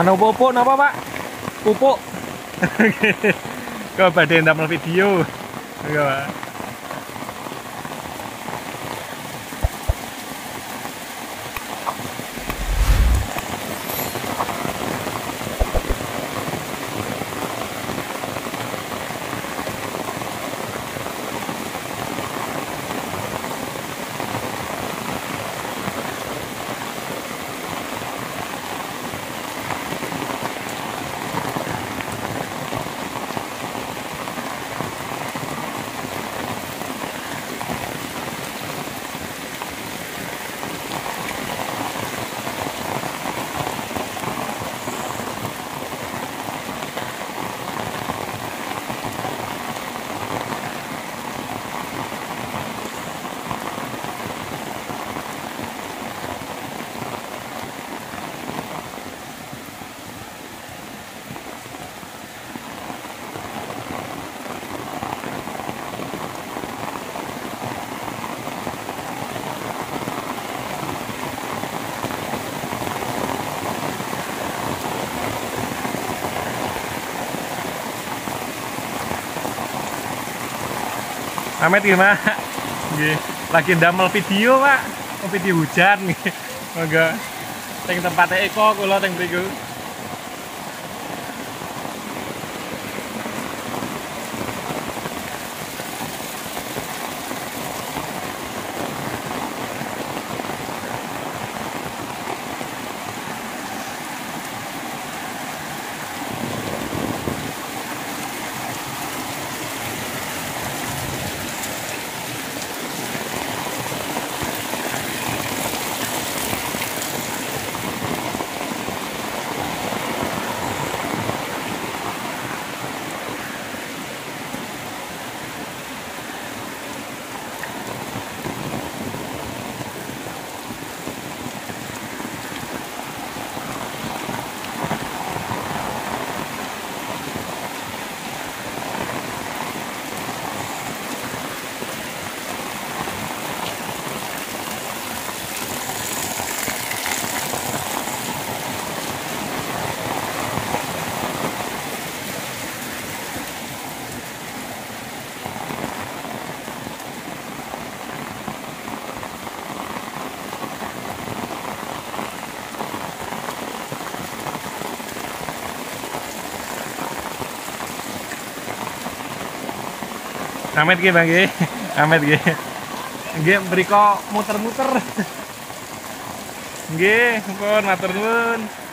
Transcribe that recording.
Anu pupuk napa, Pak? Pupuk. Kok badhe ndamel video. Nggih, Pak. Amet gimana? Lagi ndamel video, Pak. Video hujan nggih. Monggo teng tempate Eko kula teng mriku. Amet nggih, Bang nggih. Amet nggih. Nggih mriko muter-muter. Nggih, pun matur nuwun.